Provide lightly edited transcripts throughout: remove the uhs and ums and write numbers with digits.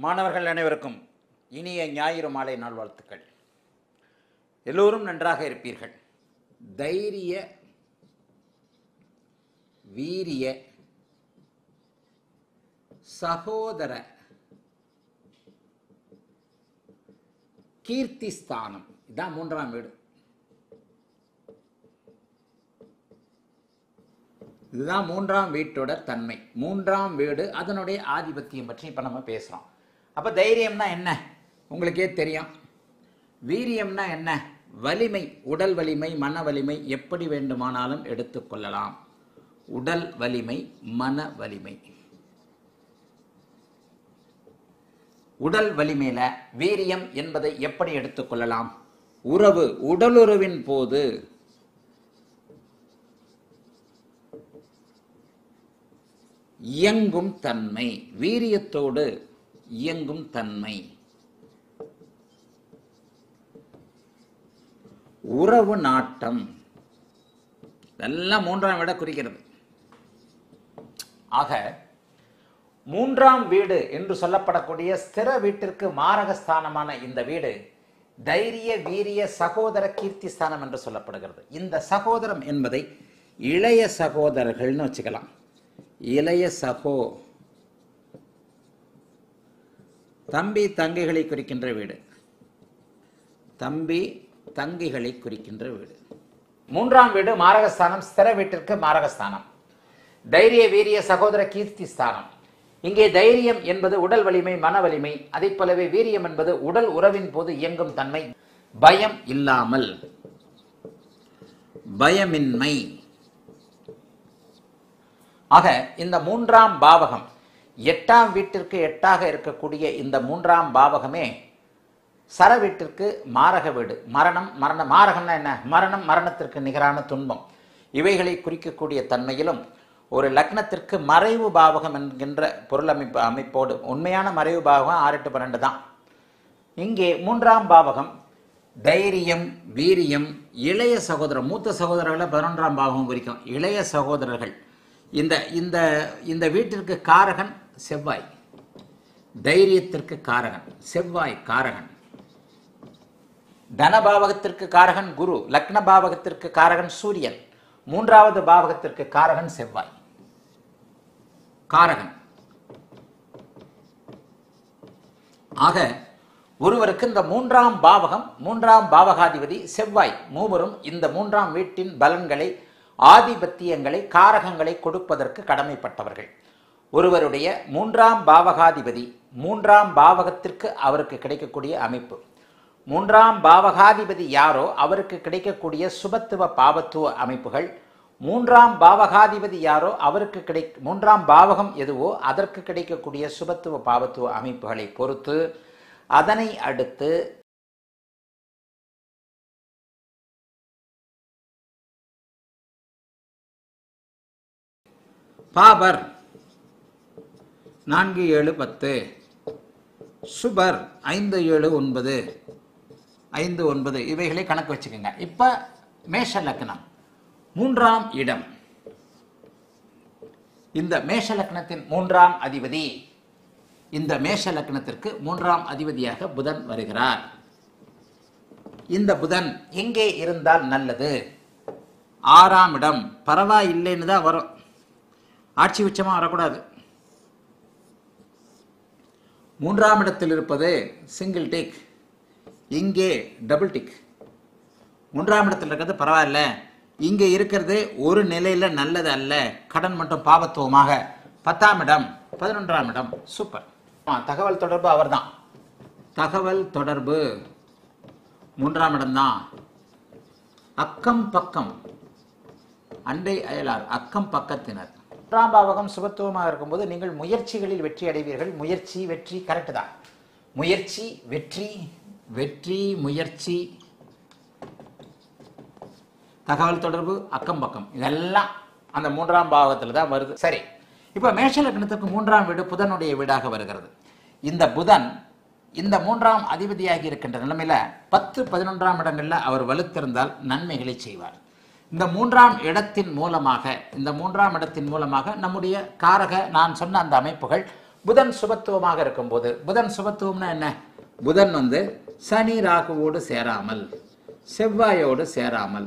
மாணவர்கள் அனைவருக்கும் இனிய ஞாயிறு மாலை நாள் வாழ்த்துக்கள். எல்லோரும் நன்றாக இருப்பீர்கள். தைரிய, வீரிய, சகோதர கீர்த்திஸ்தானம் இதான் மூன்றாம் வீடு. இதுதான் மூன்றாம் வீட்டோட தன்மை, மூன்றாம் வீடு அதனுடைய ஆதிபத்தியம் பற்றி இப்போ நம்ம பேசுகிறோம். அப்போ தைரியம்னா என்ன உங்களுக்கே தெரியும். வீரியம்னா என்ன? வலிமை, உடல் வலிமை, மன வலிமை எப்படி வேண்டுமானாலும் எடுத்துக்கொள்ளலாம். உடல் வலிமை, மன வலிமை. உடல் வலிமையில வீரியம் என்பதை எப்படி எடுத்துக்கொள்ளலாம்? உறவு, உடலுறவின் போது இயங்கும் தன்மை, வீரியத்தோடு இயங்கும் தன்மை. உறவு நாட்டம், இதெல்லாம் மூன்றாம் வீட குறிக்கிறது. ஆக மூன்றாம் வீடு என்று சொல்லப்படக்கூடிய ஸ்திர வீட்டிற்கு மாரகஸ்தானமான இந்த வீடு தைரிய, வீரிய, சகோதர கீர்த்தி ஸ்தானம் என்று சொல்லப்படுகிறது. இந்த சகோதரம் என்பதை இளைய சகோதரர்கள்னு வச்சுக்கலாம். இளைய சகோ, தம்பி தங்கைகளை குறிக்கின்ற வீடு, தம்பி தங்கைகளை குறிக்கின்ற வீடு. மூன்றாம் வீடு மாரகஸ்தானம், ஸ்திர வீட்டிற்கு மாரகஸ்தானம், தைரிய, வீரிய, சகோதர கீர்த்தி ஸ்தானம். இங்கே தைரியம் என்பது உடல் வலிமை, மன வலிமை. அதை போலவே வீரியம் என்பது உடல் உறவின் போது இயங்கும் தன்மை, பயம் இல்லாமல், பயமின்மை. ஆக இந்த மூன்றாம் பாவகம், எட்டாம் வீட்டிற்கு எட்டாக இருக்கக்கூடிய இந்த மூன்றாம் பாவகமே சர வீட்டிற்கு மாரக வீடு. மரணம், மாரகம்னா என்ன? மரணம், மரணத்திற்கு நிகரான துன்பம், இவைகளை குறிக்கக்கூடிய தன்மையிலும் ஒரு லக்னத்திற்கு மறைவு பாவகம் என்கின்ற பொருளமைப்பு அமைப்போடு, உண்மையான மறைவு பாவகம் 6-8-12 தான். இங்கே மூன்றாம் பாவகம் தைரியம், வீரியம், இளைய சகோதரர், மூத்த சகோதரர்களை 11ஆம் பாவகம் குறிக்கும். இளைய சகோதரர்கள் இந்த இந்த இந்த வீட்டிற்கு காரகன் செவ்வாய், தைரியத்திற்கு காரகன் செவ்வாய், காரகன் தனபாவகத்திற்கு காரகன் குரு, லக்ன பாவகத்திற்கு காரகன் சூரியன், மூன்றாவது பாவகத்திற்கு காரகன் செவ்வாய், காரகன். ஆக ஒருவருக்கு இந்த மூன்றாம் பாவகம், மூன்றாம் பாவகாதிபதி செவ்வாய், மூவரும் இந்த மூன்றாம் வீட்டின் பலன்களை, ஆதிபத்தியங்களை, காரகங்களை கொடுப்பதற்கு கடமைப்பட்டவர்கள். ஒருவருடைய மூன்றாம் பாவகாதிபதி மூன்றாம் பாவகத்திற்கு அவருக்கு கிடைக்கக்கூடிய அமைப்பு, மூன்றாம் பாவகாதிபதி யாரோ அவருக்கு கிடைக்கக்கூடிய சுபத்துவ பாவத்துவ அமைப்புகள், மூன்றாம் பாவகாதிபதி யாரோ அவருக்கு மூன்றாம் பாவகம் எதுவோ அதற்கு கிடைக்கக்கூடிய சுபத்துவ பாவத்துவ அமைப்புகளை பொறுத்து அதனை அடுத்து பாபர் 4-7-10, சுபர் 5-7-9, 5-9 இவைகளை கணக்கு வச்சுக்கோங்க. இப்போ மேஷ லக்னம் மூன்றாம் இடம். இந்த மேஷ லக்னத்தின் மூன்றாம் அதிபதி, இந்த மேஷ லக்னத்திற்கு மூன்றாம் அதிபதியாக புதன் வருகிறார். இந்த புதன் எங்கே இருந்தால் நல்லது? 6ஆம் இடம். பரவாயில்லைன்னு தான் வரும், ஆட்சி உச்சமாக வரக்கூடாது. மூன்றாம் இடத்தில் இருப்பது சிங்கிள் டிக், இங்கே டபுள் டிக். மூன்றாம் இடத்தில் இருக்கிறது பரவாயில்ல, இங்கே இருக்கிறது ஒரு நிலையில் நல்லது அல்ல, கடன் மற்றும் பாவத்துவமாக. 10ஆம் இடம், 11ஆம் இடம், சூப்பர். தகவல் தொடர்பு அவர் தான், தகவல் தொடர்பு மூன்றாம் இடம்தான். அக்கம் பக்கம், அண்டை அயலார், அக்கம் பக்கத்தினர். மூன்றாம் பாவகம் சுபத்துவமாக இருக்கும்போது நீங்கள் முயற்சிகளில் வெற்றி அடைவீர்கள். முயற்சி, வெற்றி கரெக்டு தான். முயற்சி, வெற்றி, வெற்றி, முயற்சி, தகவல் தொடர்பு, அக்கம் பக்கம், இதெல்லாம் அந்த மூன்றாம் பாவகத்தில் தான் வருது. சரி, இப்போ மேஷ லக்னத்துக்கு மூன்றாம் வீடு புதனுடைய வீடாக வருகிறது. இந்த புதன் இந்த மூன்றாம் அதிபதியாகி இருக்கின்ற நிலைமையில 10, 11ஆம் இடங்களில் அவர் வலுத்திருந்தால் நன்மைகளை செய்வார். இந்த மூன்றாம் இடத்தின் மூலமாக நம்முடைய காரக நான் சொன்ன அந்த அமைப்புகள் புதன் சுபத்துவமாக இருக்கும்போது, புதன் சுபத்துவம்னா என்ன? புதன் சனி ராகுவோடு சேராமல் செவ்வாயோடு சேராமல்,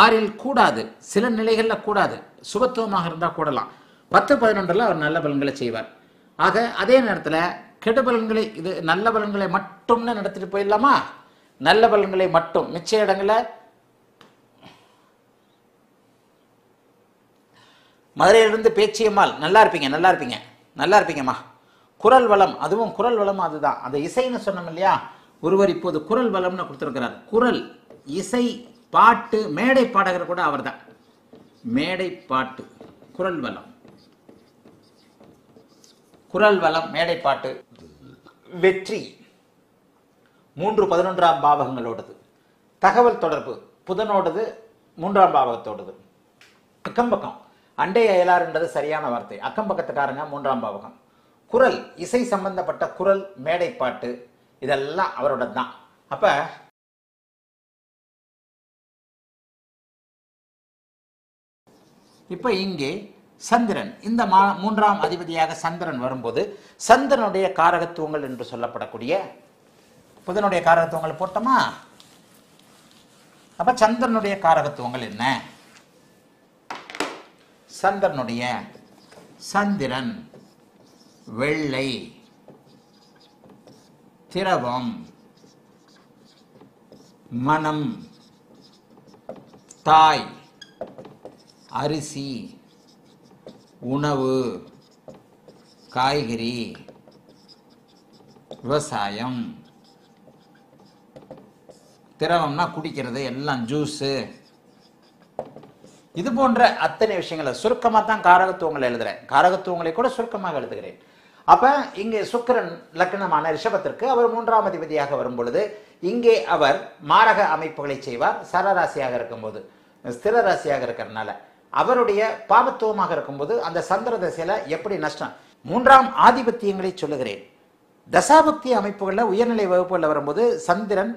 6 கூடாது, சில நிலைகள்ல கூடாது, சுபத்துவமாக இருந்தால் கூடலாம். 10, 11 அவர் நல்ல பலன்களை செய்வார். ஆக அதே நேரத்தில் கெடுபலன்களை, இது நல்ல பலன்களை மட்டும்னு நடத்திட்டு போயிடலாமா? நல்ல பலன்களை மட்டும் மிச்ச இடங்களை மதுரையிலிருந்து பேச்சியம்மாள், நல்லா இருப்பீங்கம்மா. குரல் வளம், அதுவும் குரல் வளம் அதுதான், அந்த இசைன்னு சொன்னோம் இல்லையா? ஒருவர் இப்போது குரல் வளம்னு கொடுத்துருக்கிறார். குரல், இசை, பாட்டு, மேடை பாடகர் கூட அவர் தான். மேடை பாட்டு, குரல் வளம், குரல் வளம், மேடை பாட்டு, வெற்றி 3, 11ஆம் பாவகங்களோடது, தகவல் தொடர்பு புதனோடது, 3ஆம் பாவகத்தோடது, அக்கம்பக்கம் அண்டை அயலார்ன்றது சரியான வார்த்தை, அக்கம்பக்கத்துக்காரங்க 3ஆம் பாவகம், குரல், இசை சம்பந்தப்பட்ட குரல், மேடை பாட்டு, இதெல்லாம் அவரோட தான். அப்ப இப்ப இங்கே சந்திரன், இந்த 3ஆம் அதிபதியாக சந்திரன் வரும்போது சந்திரனுடைய காரகத்துவங்கள் என்று சொல்லப்படக்கூடிய புதனுடைய காரகத்துவங்கள் போட்டோமா? அப்ப சந்திரனுடைய காரகத்துவங்கள் என்ன? சந்திரன் வெள்ளை, திரவம், மனம், தாய், அரிசி, உணவு, காய்கறி, விவசாயம், திரவம்னா குடிக்கிறது எல்லாம், ஜூஸு, இது போன்ற அத்தனை விஷயங்களை சுருக்கமாக தான் காரகத்துவங்களை எழுதுகிறேன். காரகத்துவங்களை கூட சுருக்கமாக எழுதுகிறேன். அப்போ இங்கே சுக்கிரன் லக்னமான ரிஷபத்திற்கு அவர் 3ஆம் அதிபதியாக வரும் பொழுது இங்கே அவர் மாரக அமைப்புகளை செய்வார். சரராசியாக இருக்கும்போது, ஸ்திர ராசியாக இருக்கிறதுனால அவருடைய பாவத்துவமாக இருக்கும்போது அந்த சந்திர தசையில் எப்படி நஷ்டம், 3ஆம் ஆதிபத்தியங்களை சொல்லுகிறேன். தசாபக்தி அமைப்புகளில் உயர்நிலை வகுப்புகளில் வரும்போது சந்திரன்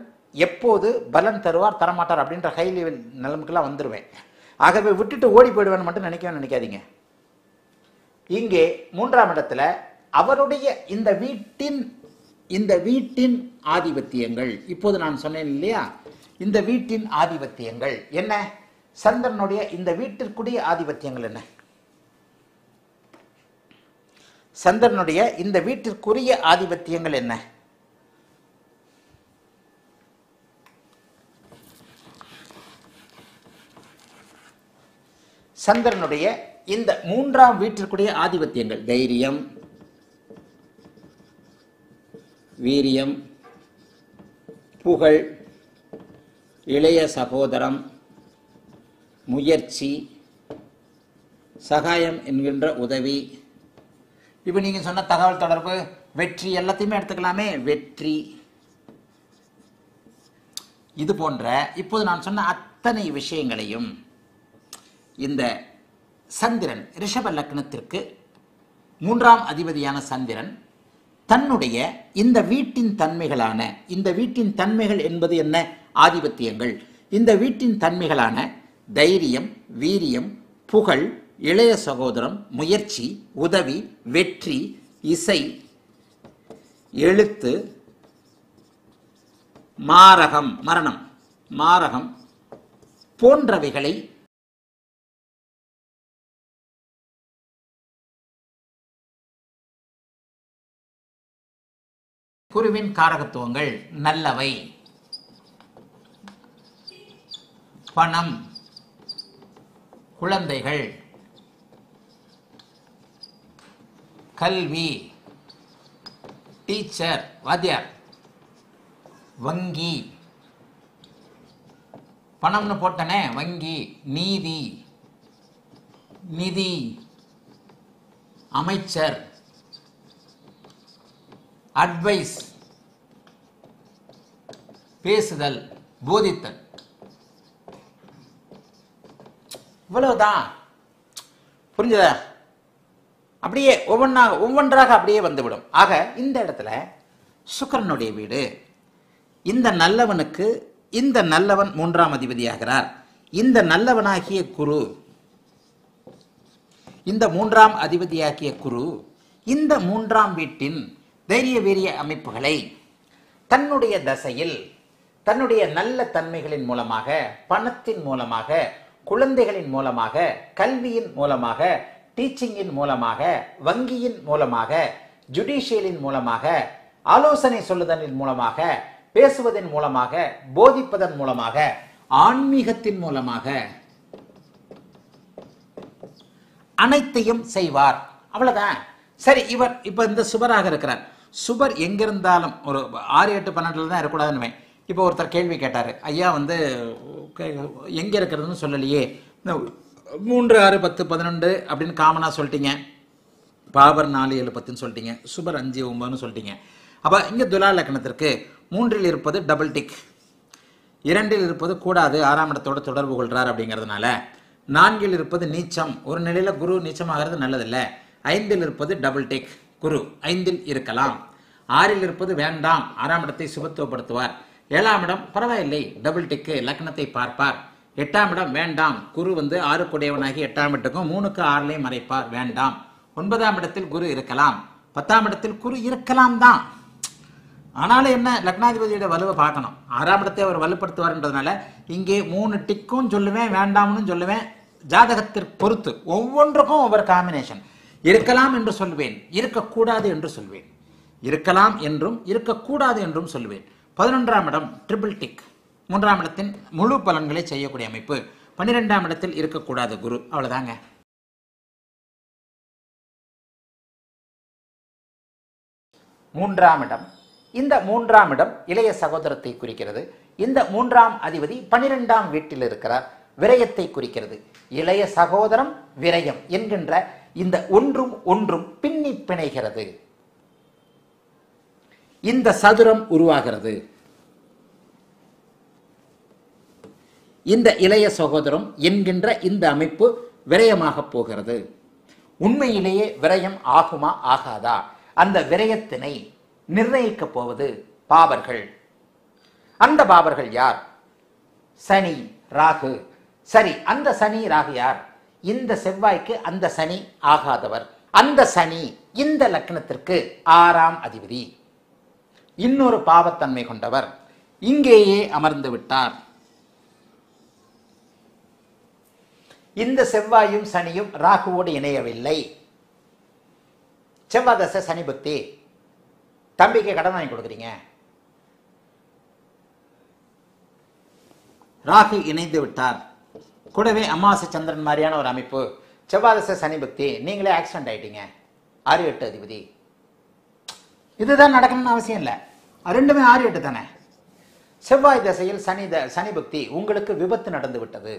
எப்போது பலன் தருவார் தரமாட்டார் அப்படின்ற ஹை லெவல் நிலைமைக்கெல்லாம் வந்துடுவேன். ஆகவே விட்டுட்டு ஓடி போயிடுவேன்னு மட்டும் நினைக்காதீங்க. இங்கே 3ஆம் இடத்துல அவருடைய இந்த வீட்டின் ஆதிபத்தியங்கள், இப்போது நான் சொன்னேன் இல்லையா, இந்த வீட்டின் ஆதிபத்தியங்கள் என்ன? சந்திரனுடைய இந்த வீட்டிற்குரிய ஆதிபத்தியங்கள் என்ன? சந்திரனுடைய இந்த வீட்டிற்குரிய ஆதிபத்தியங்கள் என்ன? சந்திரனுடைய இந்த 3ஆம் வீட்டிற்குரிய ஆதிபத்தியங்கள் தைரியம், வீரியம், புகழ், இளைய சகோதரம், முயற்சி, சகாயம் என்கின்ற உதவி. இப்போ நீங்கள் சொன்ன தகவல் தொடர்பு, வெற்றி, எல்லாத்தையுமே எடுத்துக்கலாமே, வெற்றி, இது போன்ற இப்போது நான் சொன்ன அத்தனை விஷயங்களையும் இந்த சந்திரன் ரிஷப லக்னத்திற்கு 3ஆம் அதிபதியான சந்திரன் தன்னுடைய இந்த வீட்டின் தன்மைகளான, இந்த வீட்டின் தன்மைகள் என்பது என்ன? ஆதிபத்தியங்கள். இந்த வீட்டின் தன்மைகளான தைரியம், வீரியம், புகழ், இளைய சகோதரம், முயற்சி, உதவி, வெற்றி, இசை, எழுத்து, மாரகம், மரணம், மாரகம் போன்றவைகளை குருவின் காரகத்துவங்கள் நல்லவை. பணம், குழந்தைகள், கல்வி, டீச்சர், வாத்தியார், வங்கி, பணம்னு போட்டனே வங்கி. நீதி, நிதி. அமைச்சர், அட்வைஸ், பேசுதல், போதித்தல். இவ்வளவுதான். புரிஞ்சதா? அப்படியே ஒவ்வொன்றாக அப்படியே வந்துவிடும். ஆக இந்த இடத்துல சுக்கிரனுடைய வீடு இந்த நல்லவனுக்கு, இந்த நல்லவன் மூன்றாம் அதிபதியாகிறார். இந்த நல்லவனாகிய குரு, இந்த மூன்றாம் அதிபதியாகிய குரு இந்த மூன்றாம் வீட்டின் தைரிய வீரிய அமைப்புகளை தன்னுடைய தசையில் தன்னுடைய நல்ல தன்மைகளின் மூலமாக, பணத்தின் மூலமாக, குழந்தைகளின் மூலமாக, கல்வியின் மூலமாக, டீச்சிங்கின் மூலமாக, வங்கியின் மூலமாக, ஜுடிஷியலின் மூலமாக, ஆலோசனை சொல்லுதலின் மூலமாக, பேசுவதன் மூலமாக, போதிப்பதன் மூலமாக, ஆன்மீகத்தின் மூலமாக அனைத்தையும் செய்வார். அவ்வளவுதான். சரி, இவர் இப்ப இந்த சுபராக இருக்கிறார். சுபர் எங்க இருந்தாலும் ஒரு 6, 8, 12 தான் இருக்கக்கூடாதுன்னு. இப்போ ஒருத்தர் கேள்வி கேட்டார், ஐயா எங்க இருக்கிறதுன்னு சொல்லலையே, 3, 6, 10, 11 அப்படின்னு காமனா சொல்லிட்டீங்க, பாபர் 4, 7, 10 சொல்லிட்டீங்க, சுபர் 5, 9 சொல்லிட்டீங்க. அப்போ இங்கே துலா லக்னத்திற்கு 3ல் இருப்பது டபுள் டிக், 2ல் இருப்பது கூடாது, 6ஆம் இடத்தோட தொடர்பு கொள்கிறார். அப்படிங்கிறதுனால 4ல் இருப்பது நீச்சம், ஒரு நிலையில் குரு நீச்சமாகிறது நல்லதில்லை. 5ல் இருப்பது டபுள் டிக், குரு 5ல் இருக்கலாம். 6ல் இருப்பது வேண்டாம், 6ஆம் இடத்தை சுபத்துவப்படுத்துவார். 7ஆம் இடம் பரவாயில்லை, டபுள் டிக்கு, லக்னத்தை பார்ப்பார். 8ஆம் இடம் வேண்டாம், குரு 6 கூடையவனாகி 8ஆம் இடத்துக்கும் 3க்கு 6லையும் மறைப்பார், வேண்டாம். 9ஆம் இடத்தில் குரு இருக்கலாம், 10ஆம் இடத்தில் குரு இருக்கலாம் தான். ஆனாலும் என்ன, லக்னாதிபதியோட வலுவை பார்க்கணும். 6ஆம் இடத்தை அவர் வலுப்படுத்துவார்ன்றதுனால இங்கே 3 டிக்கும் சொல்லுவேன், வேண்டாம்னு சொல்லுவேன். ஜாதகத்திற்கு பொறுத்து ஒவ்வொன்றுக்கும் ஒவ்வொரு காம்பினேஷன். இருக்கலாம் என்று சொல்வேன், இருக்கக்கூடாது என்று சொல்வேன், இருக்கலாம் என்றும் இருக்கக்கூடாது என்றும் சொல்வேன். 11ஆம் இடம் ட்ரிபிள் டிக், 3ஆம் இடத்தின் முழு பலன்களை செய்யக்கூடிய அமைப்பு. 12ஆம் இடத்தில் இருக்கக்கூடாது குரு. அவ்வளோதாங்க. இந்த மூன்றாம் இடம் இளைய சகோதரத்தை குறிக்கிறது. இந்த 3ஆம் அதிபதி 12ஆம் வீட்டில் இருக்கிறார், விரயத்தை குறிக்கிறது. இளைய சகோதரம், விரயம் என்கின்ற இந்த ஒன்றும் ஒன்றும் பின்னி பிணைகிறது. இந்த சதுரம் உருவாகிறது. இந்த இளைய சகோதரம் என்கின்ற இந்த அமைப்பு விரயமாக போகிறது. உண்மையிலேயே விரயம் ஆகுமா ஆகாதா, அந்த விரயத்தினை நிர்ணயிக்க போவது பாபர்கள். அந்த பாபர்கள் யார்? சனி, ராகு. சரி, அந்த சனி ராகு யார்? இந்த செவ்வாய்க்கு அந்த சனி ஆகாதவர். அந்த சனி இந்த லக்னத்திற்கு 6ஆம் அதிபதி, இன்னொரு பாவத்தன்மை கொண்டவர். இங்கேயே அமர்ந்து விட்டார். இந்த செவ்வாயும் சனியும் ராகுவோடு இணையவில்லை. செவ்வாதசை சனி பக்தி. தம்பிக்கு கடன் வாங்கி கொடுக்குறீங்க, ராகு இணைந்து விட்டார். கூடவே அமாவாசை சந்திரன் மாதிரியான ஒரு அமைப்பு. செவ்வாதசை சனி பக்தி, நீங்களே ஆக்சிடென்ட் ஆயிட்டீங்க, 6, 8 அதிபதி. இதுதான் நடக்கணும்னு அவசியம் இல்லை, ரெண்டுமே 6, 8 தானே. செவ்வாய் தசையில் சனி பக்தி, உங்களுக்கு விபத்து நடந்து விட்டது,